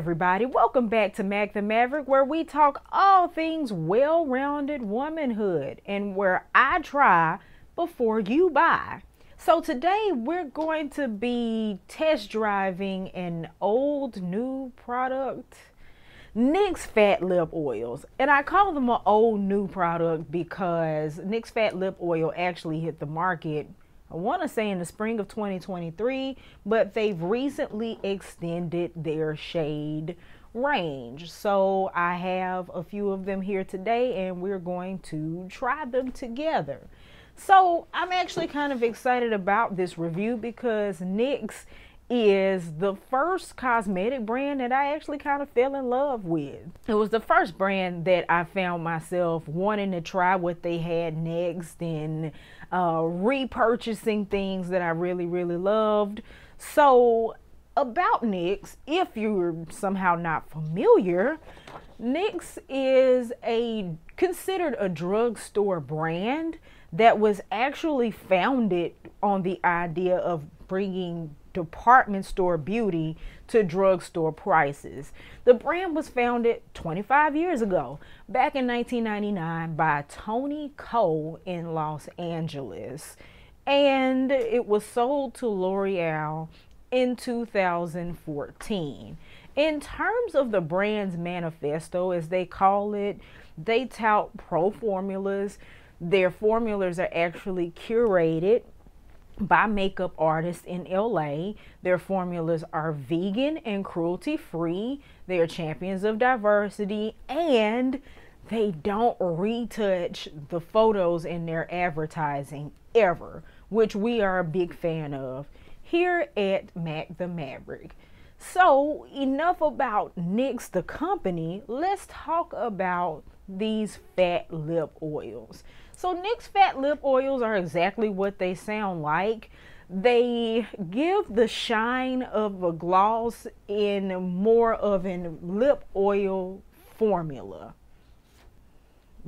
everybody, welcome back to MacktheMaverick, where we talk all things well-rounded womanhood and where I try before you buy. So today we're going to be test driving an old new product, NYX Fat Lip Oils. And I call them an old new product because NYX Fat Lip Oil actually hit the market, I want to say in the spring of 2023, but they've recently extended their shade range. So I have a few of them here today and we're going to try them together. So I'm actually kind of excited about this review because NYX is the first cosmetic brand that I actually kind of fell in love with. It was the first brand that I found myself wanting to try what they had next and repurchasing things that I really, really loved. So about NYX, if you're somehow not familiar, NYX is considered a drugstore brand that was actually founded on the idea of bringing department store beauty to drugstore prices. The brand was founded 25 years ago, back in 1999, by Tony Cole in Los Angeles, and it was sold to L'Oreal in 2014. In terms of the brand's manifesto, as they call it, they tout pro formulas. Their formulas are actually curated by makeup artists in LA. Their formulas are vegan and cruelty free. They are champions of diversity and they don't retouch the photos in their advertising ever, which we are a big fan of here at MacktheMaverick. So enough about NYX the company, let's talk about these fat lip oils. So NYX Fat Lip Oils are exactly what they sound like. They give the shine of a gloss in more of a lip oil formula.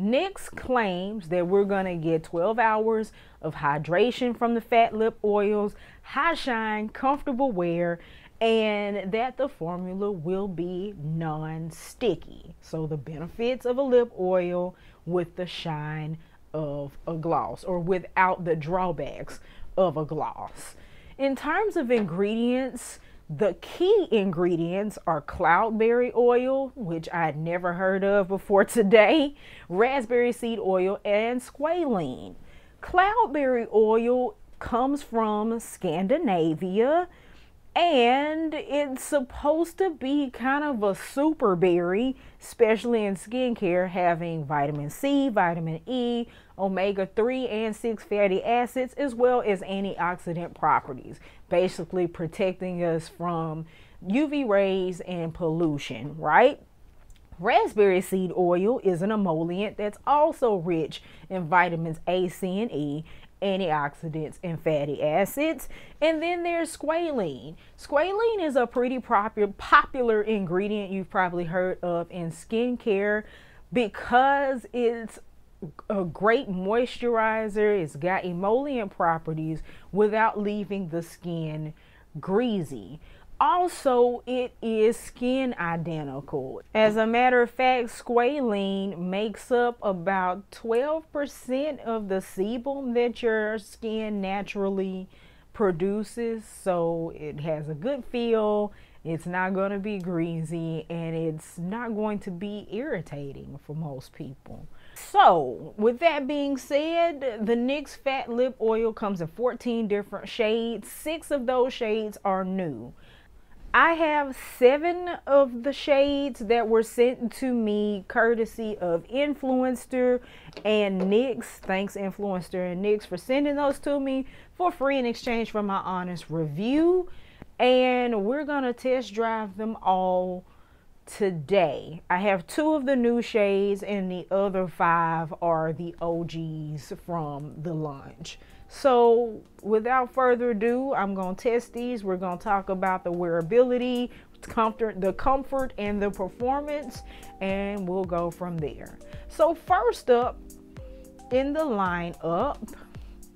NYX claims that we're going to get 12 hours of hydration from the fat lip oils, high shine, comfortable wear, and that the formula will be non-sticky. So the benefits of a lip oil with the shine of a gloss, or without the drawbacks of a gloss. In terms of ingredients, the key ingredients are cloudberry oil, which I had never heard of before today, raspberry seed oil, and squalene. Cloudberry oil comes from Scandinavia and it's supposed to be kind of a super berry, especially in skincare, having vitamin C, vitamin E, omega-3 and 6 fatty acids, as well as antioxidant properties, basically protecting us from UV rays and pollution, right? Raspberry seed oil is an emollient that's also rich in vitamins A, C, and E, antioxidants and fatty acids. And then there's squalene. Squalene is a pretty popular ingredient you've probably heard of in skincare because it's a great moisturizer. It's got emollient properties without leaving the skin greasy. Also, it is skin identical. As a matter of fact, squalene makes up about 12% of the sebum that your skin naturally produces. So it has a good feel, it's not going to be greasy, and it's not going to be irritating for most people. So with that being said, the NYX Fat Lip Oil comes in 14 different shades. 6 of those shades are new. I have 7 of the shades that were sent to me courtesy of Influenster and NYX. Thanks Influenster and NYX for sending those to me for free in exchange for my honest review. And we're going to test drive them all today. I have 2 of the new shades and the other 5 are the OGs from the launch. So without further ado, I'm going to test these. We're going to talk about the wearability, comfort, the comfort and the performance, and we'll go from there. So first up in the lineup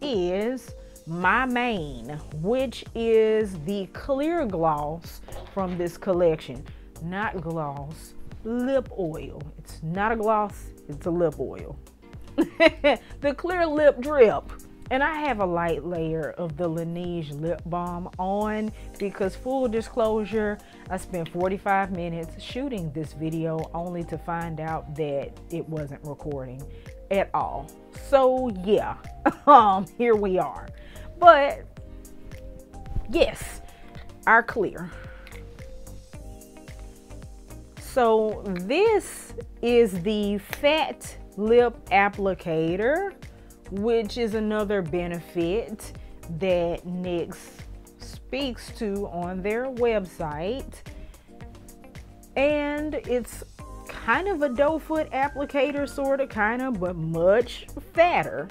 is My Mane, which is the clear gloss from this collection. not gloss, lip oil. It's not a gloss, it's a lip oil. The Clear Lip Drip. And I have a light layer of the Laneige lip balm on because, full disclosure, I spent 45 minutes shooting this video only to find out that it wasn't recording at all. So yeah, here we are. But yes, our clear. So this is the Fat Lip Applicator, which is another benefit that NYX speaks to on their website. And it's kind of a doe foot applicator, sort of, kind of, but much fatter.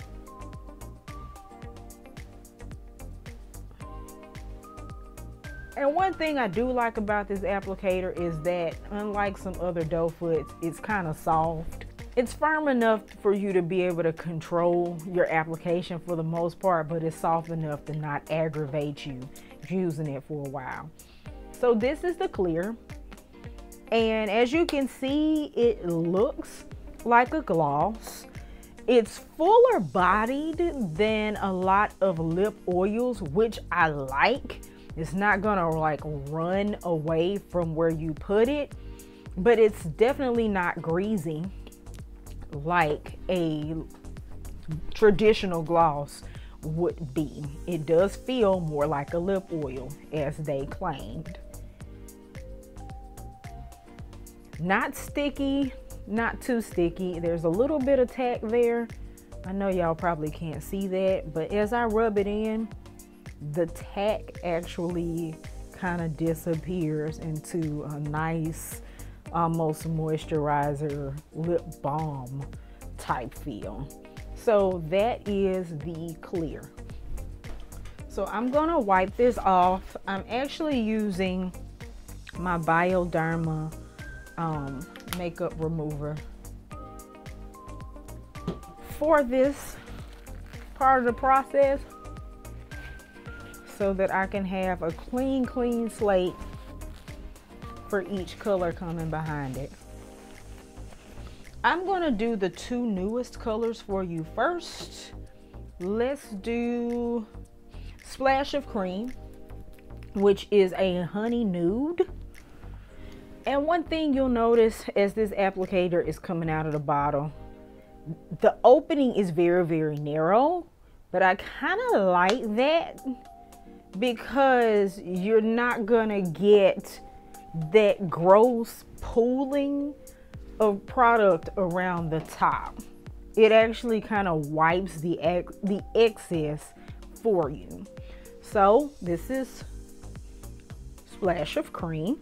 And one thing I do like about this applicator is that, unlike some other doe foots, it's kind of soft. It's firm enough for you to be able to control your application for the most part, but it's soft enough to not aggravate you using it for a while. So this is the clear. And as you can see, it looks like a gloss. It's fuller bodied than a lot of lip oils, which I like. It's not gonna like run away from where you put it, but it's definitely not greasy like a traditional gloss would be. It does feel more like a lip oil, as they claimed. Not sticky, not too sticky. There's a little bit of tack there. I know y'all probably can't see that, but as I rub it in, the tack actually kind of disappears into a nice, almost moisturizer lip balm type feel. So that is the clear. So I'm gonna wipe this off. I'm actually using my Bioderma makeup remover for this part of the process, so that I can have a clean slate for each color coming behind it. I'm gonna do the two newest colors for you first. Let's do Splash of Cream, which is a honey nude. And one thing you'll notice as this applicator is coming out of the bottle, the opening is very narrow, but I kind of like that because you're not gonna get that gross pooling of product around the top. It actually kind of wipes the excess for you. So this is Splash of Cream.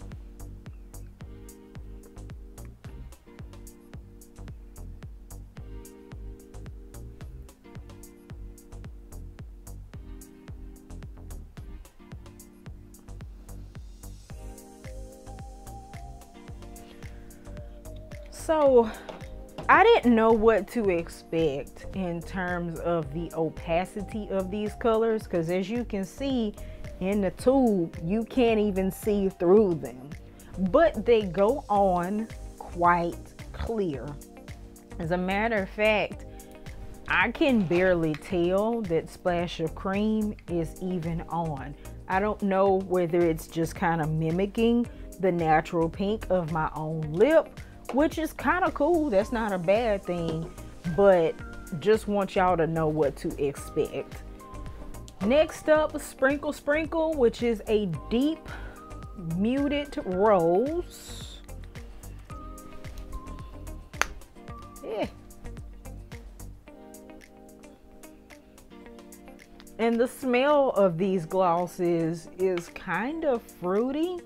So I didn't know what to expect in terms of the opacity of these colors, because as you can see in the tube, you can't even see through them, but they go on quite clear. As a matter of fact, I can barely tell that Splash of Cream is even on. I don't know whether it's just kind of mimicking the natural pink of my own lip, which is kind of cool. That's not a bad thing, but just want y'all to know what to expect. Next up, Sprinkle Sprinkle, which is a deep muted rose. Yeah. And the smell of these glosses is kind of fruity,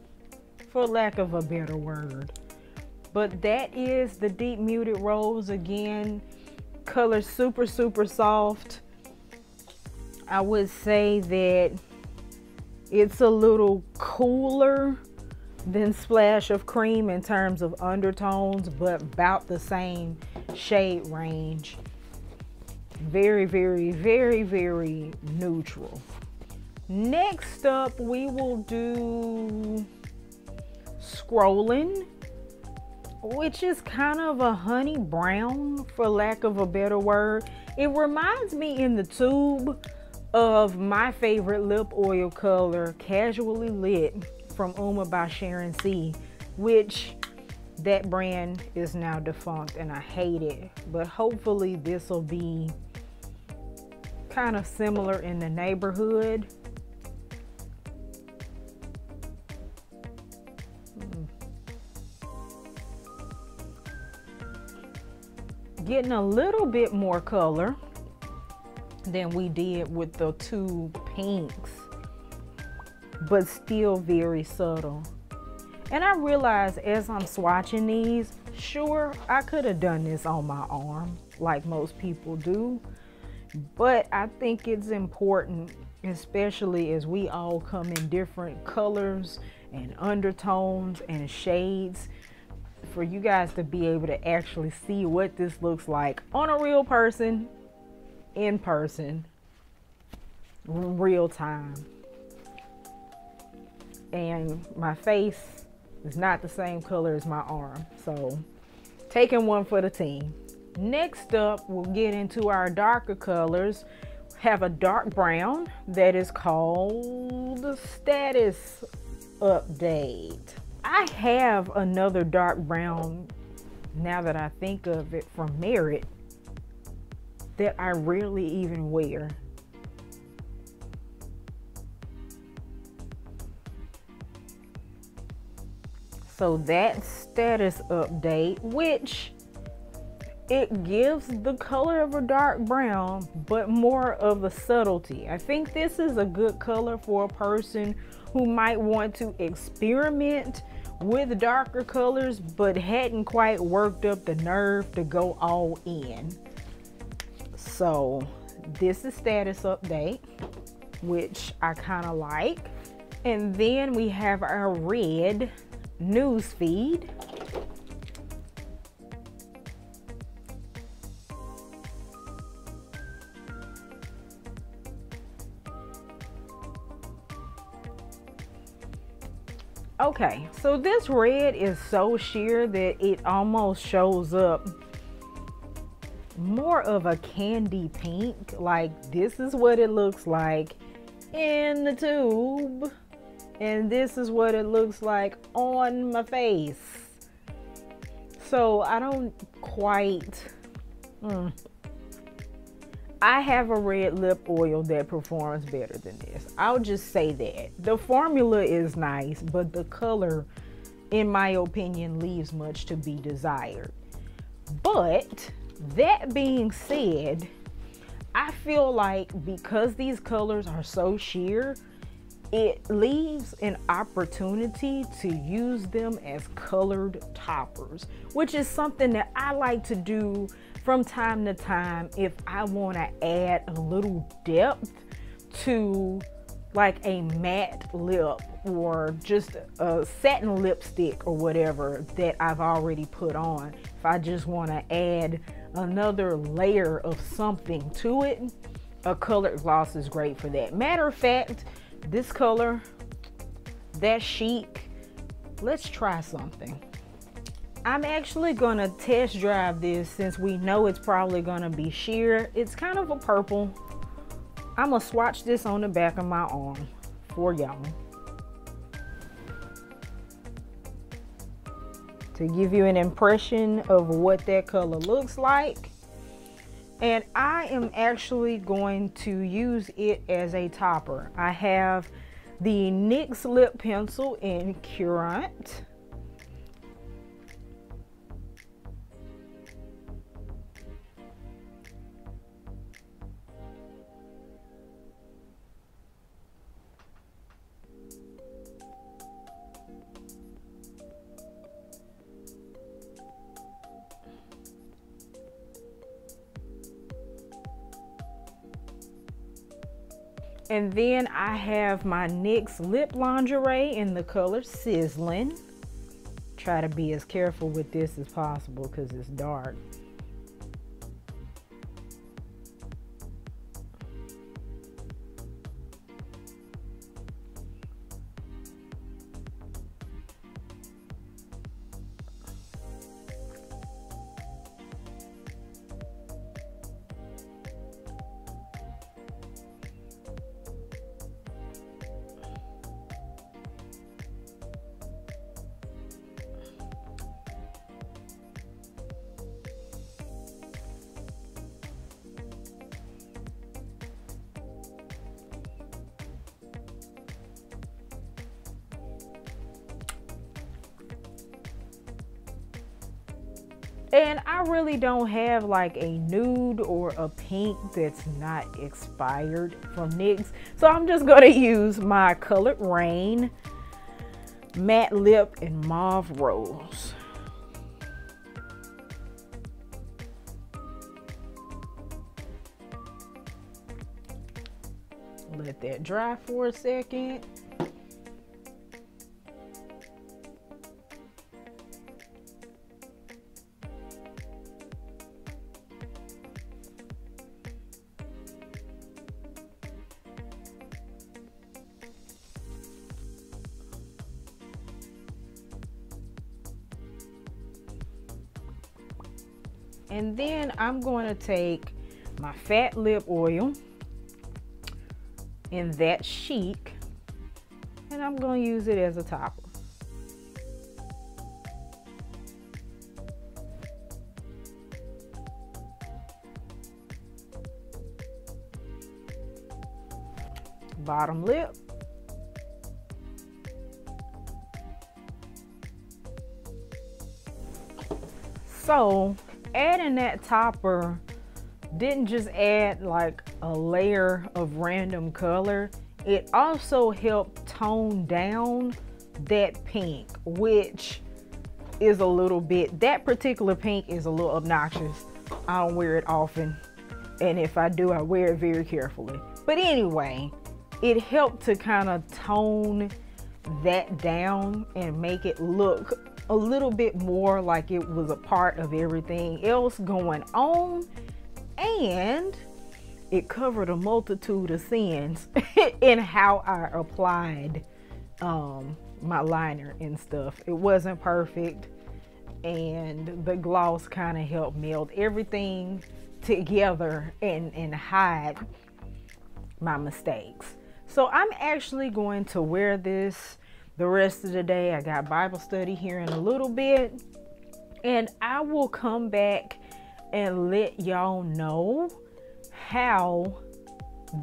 for lack of a better word. But that is the deep muted rose again. Color super soft. I would say that it's a little cooler than Splash of Cream in terms of undertones, but about the same shade range. Very neutral. Next up, we will do Scrolling, which is kind of a honey brown, for lack of a better word. It reminds me in the tube of my favorite lip oil color, Casually Lit from Uma by Sharon C, which that brand is now defunct and I hate it, but hopefully this will be kind of similar in the neighborhood. Getting a little bit more color than we did with the two pinks, but still very subtle. And I realized as I'm swatching these, sure, I could have done this on my arm like most people do, but I think it's important, especially as we all come in different colors and undertones and shades, for you guys to be able to actually see what this looks like on a real person, in person, real time. And my face is not the same color as my arm, so taking one for the team. Next up, we'll get into our darker colors. Have a dark brown that is called Status Update. I have another dark brown, now that I think of it, from Merit that I rarely even wear. So that Status Update, which it gives the color of a dark brown, but more of a subtlety. I think this is a good color for a person who might want to experiment with darker colors, but hadn't quite worked up the nerve to go all in. So this is Status Update, which I kind of like. And then we have our red, Newsfeed. Okay, so this red is so sheer that it almost shows up more of a candy pink. Like, this is what it looks like in the tube, and this is what it looks like on my face. So I don't quite, I have a red lip oil that performs better than this. I'll just say that. The formula is nice, but the color, in my opinion, leaves much to be desired. But that being said, I feel like because these colors are so sheer, it leaves an opportunity to use them as colored toppers, which is something that I like to do from time to time if I want to add a little depth to like a matte lip or just a satin lipstick or whatever that I've already put on. If I just want to add another layer of something to it, a colored gloss is great for that. Matter of fact, this color, that chic, let's try something. I'm actually gonna test drive this since we know it's probably gonna be sheer. It's kind of a purple. I'm gonna swatch this on the back of my arm for y'all to give you an impression of what that color looks like. And I am actually going to use it as a topper. I have the NYX Lip Pencil in Currant. And then I have my NYX Lip Lingerie in the color Sizzling. Try to be as careful with this as possible because it's dark. And I really don't have like a nude or a pink that's not expired from NYX. So I'm just going to use my Colored Rain Matte Lip and Mauve Rose. Let that dry for a second. And then I'm going to take my Fat Lip Oil in that Chic, and I'm going to use it as a topper. Bottom lip. So adding that topper didn't just add like a layer of random color, it also helped tone down that pink, which is a little bit, that particular pink is a little obnoxious. I don't wear it often, and if I do, I wear it very carefully. But anyway, it helped to kind of tone that down and make it look a little bit more like it was a part of everything else going on, and it covered a multitude of sins in how I applied my liner and stuff. It wasn't perfect, and the gloss kind of helped meld everything together and hide my mistakes. So I'm actually going to wear this the rest of the day. I got Bible study here in a little bit, and I will come back and let y'all know how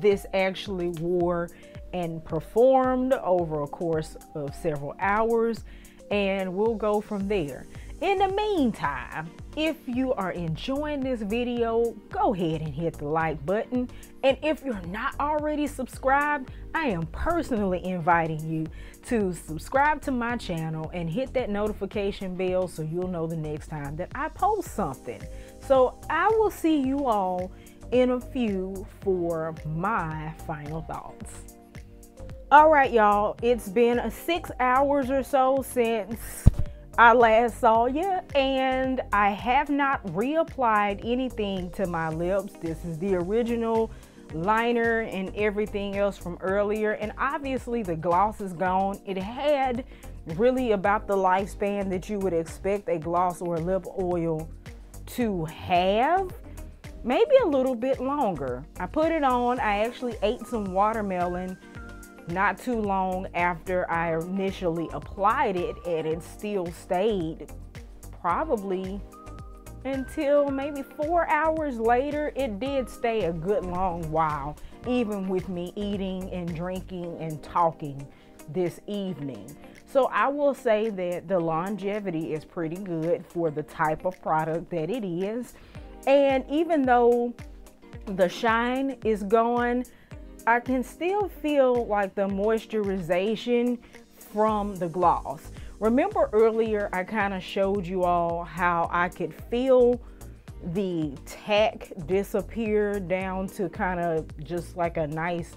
this actually wore and performed over a course of several hours, and we'll go from there. In the meantime, if you are enjoying this video, go ahead and hit the like button. And if you're not already subscribed, I am personally inviting you to subscribe to my channel and hit that notification bell so you'll know the next time that I post something. So I will see you all in a few for my final thoughts. All right, y'all, it's been 6 hours or so since I last saw you, and I have not reapplied anything to my lips. This is the original liner and everything else from earlier, and obviously the gloss is gone. It had really about the lifespan that you would expect a gloss or lip oil to have, maybe a little bit longer. I put it on, I actually ate some watermelon not too long after I initially applied it, and it still stayed probably until maybe 4 hours later. It did stay a good long while, even with me eating and drinking and talking this evening. So I will say that the longevity is pretty good for the type of product that it is. And even though the shine is gone, I can still feel like the moisturization from the gloss. Remember earlier, I kind of showed you all how I could feel the tack disappear down to kind of just like a nice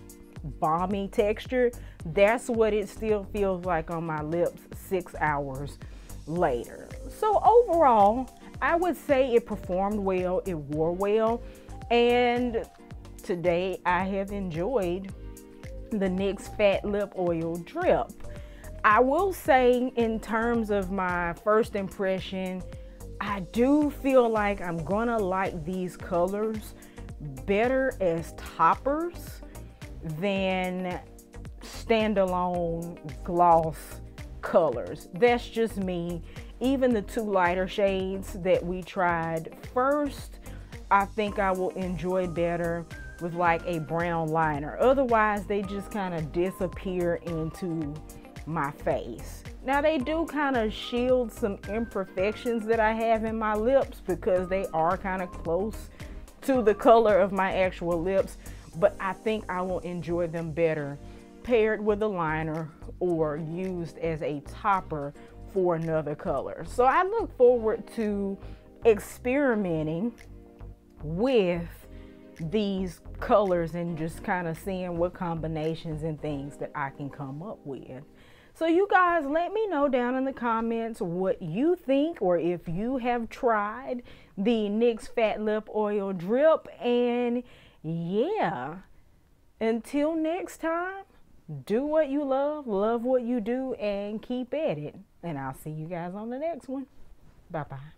balmy texture. That's what it still feels like on my lips 6 hours later. So overall, I would say it performed well, it wore well, and today I have enjoyed the NYX Fat Lip Oil Drip. I will say, in terms of my first impression, I do feel like I'm gonna like these colors better as toppers than standalone gloss colors. That's just me. Even the two lighter shades that we tried first, I think I will enjoy better with like a brown liner. Otherwise, they just kind of disappear into my face. Now they do kind of shield some imperfections that I have in my lips because they are kind of close to the color of my actual lips, but I think I will enjoy them better paired with a liner or used as a topper for another color. So I look forward to experimenting with these colors and just kind of seeing what combinations and things that I can come up with. So you guys, let me know down in the comments what you think, or if you have tried the NYX Fat Lip Oil Drip. And yeah, until next time, do what you love, love what you do, and keep at it. And I'll see you guys on the next one. Bye-bye.